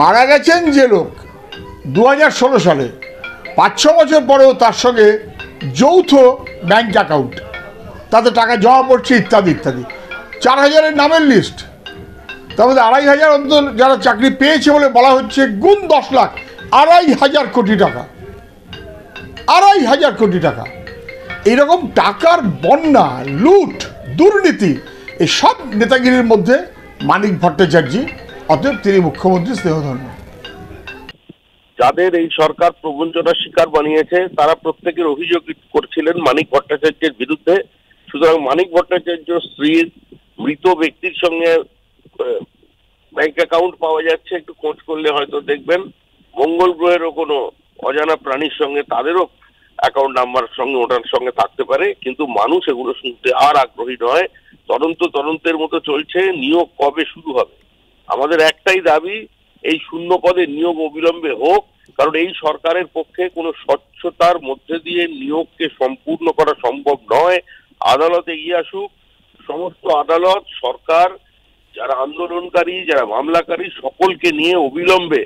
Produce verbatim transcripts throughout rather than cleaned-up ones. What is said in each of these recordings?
मारा गेछेन जे लोक दो हज़ार षोलो साले पाँच छ बछर परेओ तार संगे यौथ बैंक अकाउंट ताते टाका जमा पड़े इत्यादि इत्यादि चार हज़ार नाम लिस्ट तब आढ़ाई हज़ार अंतर जरा चाकरी पे बला हे गुण दस लाख आढ़ाई हज़ार कोटी टाका आढ़ाई हज़ार कोटी टाका एरकम टाकार बन्ना लूट दुर्नीति ए सब नेतागिरिर मध्य मानिक भट्टाचार्य अतएव तिनि मुख्यमंत्री स्नेहधन्य जादेर एई सरकार प्रवञ्चनार शिकार बानियेछे तारा प्रत्येकेर अभियोग करछिलेन मानिक भट्टाचार्येर बिरुद्धे सुतरां मानिक भट्टाचार्य स्त्रीर मृत व्यक्तिर संगे बैंक अकाउंट पावा जाच्छे एकटु खोज करले हयतो देखबेन मंगल ग्रहेरो कोनो अजाना प्राणीर संगे तादेरो अकाउंट नम्बर संगे ओटार संगे थाकते पारे किन्तु मानुष एगुलो सुनते आर आग्रही नय तदन्त तदन्तेर मतो चलछे नियोग कबे शुरू होबे आमादेर एकटाई दाबी एई शून्य पदे नियोग अविलम्बे होक कारण एई सरकारेर पक्षे कोनो स्वच्छतार मध्य दिये नियोगके सम्पूर्ण करा सम्भव नय आदालते एगिये आसुक समस्त आदालत सरकार जारा आंदोलनकारी जारा मामलाकारी सकलके निये अविलम्बे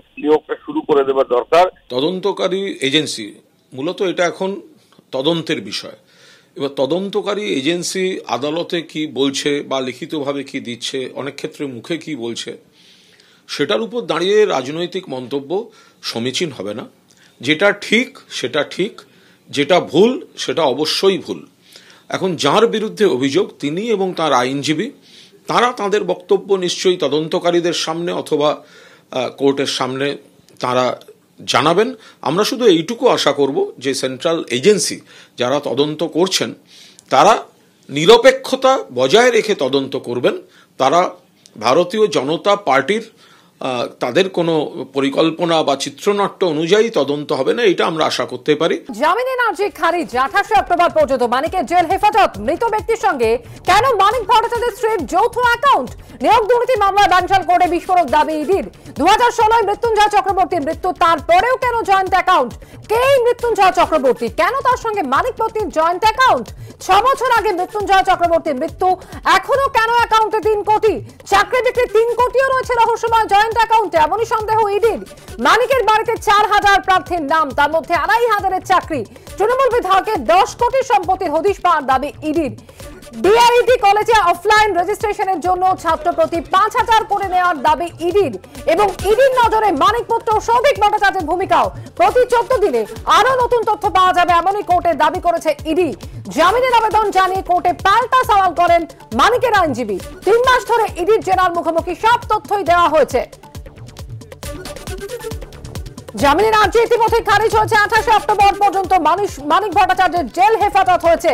नियोगটা শুরু করে দেওয়া দরকার। তদন্তকারী এজেন্সি মূলত এটা এখন তদন্তের বিষয়। এবার তদন্তকারী এজেন্সি আদালতে কি বলছে বা লিখিতভাবে কি দিচ্ছে অনেক ক্ষেত্রে মুখে কি বলছে সেটার উপর দাঁড়িয়ে রাজনৈতিক মন্তব্য সমীচীন হবে না। যেটা ঠিক সেটা ঠিক, যেটা ভুল সেটা অবশ্যই ভুল। এখন যার বিরুদ্ধে অভিযোগ তিনি এবং তার আইনজীবী তারা তাদের বক্তব্য নিশ্চয়ই তদন্তকারীদের সামনে অথবা কোর্টের সামনে তারা জানাবেন। আমরা শুধু এইটুকু আশা করব যে সেন্ট্রাল এজেন্সি যারা তদন্ত করছেন তারা নিরপেক্ষতা বজায় রেখে তদন্ত করবেন। তারা ভারতীয় জনতা পার্টির তাদের কোনো পরিকল্পনা বা চিত্রনাট্য অনুযায়ী তদন্ত হবে না, এটা আমরা আশা করতে পারি। জামিনে আর্জি খারিজ আঠাশে অক্টোবর পর্যন্ত মানিকের জেল হেফাজত। মৃত ব্যক্তির সঙ্গে কেন মানিক ভট্টাচার্যের স্ত্রীর যৌথ অ্যাকাউন্ট? নিয়োগ দুর্নীতি মামলায় বানচাল কোর্টে বিস্ফোরক দাবি ইডির। দুই হাজার ষোলোয় মৃত্যুঞ্জয় চক্রবর্তীর মৃত্যু, তারপরেও কেন জয়েন্ট অ্যাকাউন্ট? কে মৃত্যুঞ্জয় চক্রবর্তী? কেন তার সঙ্গে মানিক ভট্টাচার্যের জয়েন্ট অ্যাকাউন্ট? ছয় বছর আগে মৃত্যুঞ্জয় চক্রবর্তীর মৃত্যু, এখনো কেন অ্যাকাউন্টে তিন কোটি? চাকরি বিক্রি তিন কোটিও রয়েছে রহস্যময় জয়েন্ট অ্যাকাউন্টে, এমনই সন্দেহ ইডির। মানিকের বাড়িতে চার হাজার প্রার্থীর নাম, তার মধ্যে আড়াই হাজারের চাকরি। তৃণমূল বিধায়কের দশ কোটি সম্পত্তির হদিশ পাওয়ার দাবি ইডির। ডিআরইটি কলেজে অফলাইন রেজিস্ট্রেশনের জন্য ছাত্র প্রতি পাঁচ হাজার করে নেওয়ার দাবি ইডির। এবং ইডির নজরে মানিক ভট্ট সৌভিক ভট্টাচার্যের ভূমিকাও। প্রতি চোদ্দ দিনে আরো নতুন তথ্য পাওয়া যাবে এমনই কোর্টে দাবি করেছে ইডি। জামিনের আবেদন জানিয়ে কোর্টে পাল্টা সওয়াল করেন মানিকের আইনজীবী। তিন মাস ধরে ইডির জেরার মুখোমুখি, সব তথ্যই দেওয়া হয়েছে। জামিনের আর্জি ইতিমধ্যে খারিজ হয়েছে। আঠাশে অক্টোবর পর্যন্ত মানিক ভট্টাচার্যের জেল হেফাজত হয়েছে।